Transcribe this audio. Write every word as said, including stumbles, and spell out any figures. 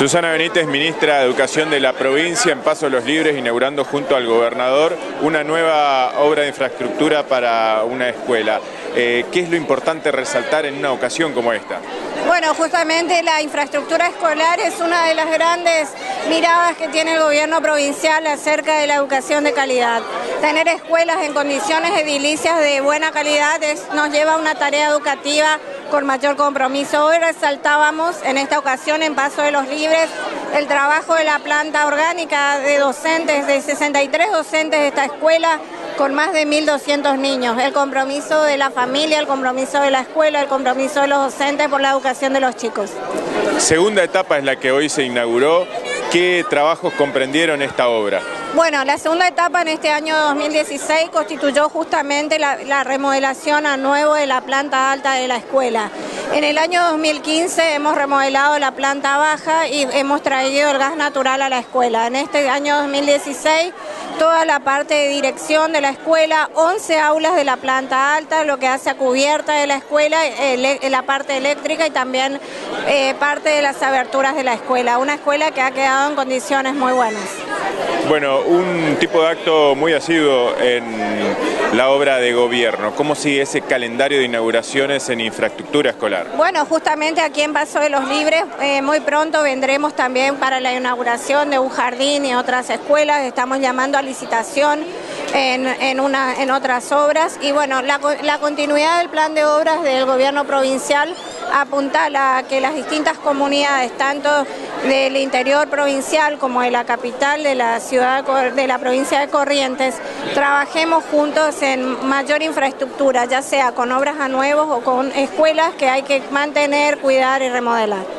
Susana Benítez, ministra de Educación de la provincia, en Paso de los Libres, inaugurando junto al gobernador una nueva obra de infraestructura para una escuela. Eh, ¿Qué es lo importante resaltar en una ocasión como esta? Bueno, justamente la infraestructura escolar es una de las grandes miradas que tiene el gobierno provincial acerca de la educación de calidad. Tener escuelas en condiciones edilicias de buena calidad es, nos lleva a una tarea educativa con mayor compromiso. Hoy resaltábamos en esta ocasión en Paso de los Libres el trabajo de la planta orgánica de docentes, de sesenta y tres docentes de esta escuela con más de mil doscientos niños. El compromiso de la familia, el compromiso de la escuela, el compromiso de los docentes por la educación de los chicos. Segunda etapa es la que hoy se inauguró. ¿Qué trabajos comprendieron esta obra? Bueno, la segunda etapa en este año dos mil dieciséis constituyó justamente la, la remodelación a nuevo de la planta alta de la escuela. En el año dos mil quince hemos remodelado la planta baja y hemos traído el gas natural a la escuela. En este año dos mil dieciséis, toda la parte de dirección de la escuela, once aulas de la planta alta, lo que hace a cubierta de la escuela, eh, la parte eléctrica y también eh, parte de las aberturas de la escuela. Una escuela que ha quedado en condiciones muy buenas. Bueno, un tipo de acto muy asiduo en la obra de gobierno. ¿Cómo sigue ese calendario de inauguraciones en infraestructura escolar? Bueno, justamente aquí en Paso de los Libres, eh, muy pronto vendremos también para la inauguración de un jardín y otras escuelas. Estamos llamando a licitación en, en, una, en otras obras. Y bueno, la, la continuidad del plan de obras del gobierno provincial apunta a que las distintas comunidades, tanto del interior provincial como de la capital de la ciudad de la provincia de Corrientes, trabajemos juntos en mayor infraestructura, ya sea con obras a nuevos o con escuelas que hay que mantener, cuidar y remodelar.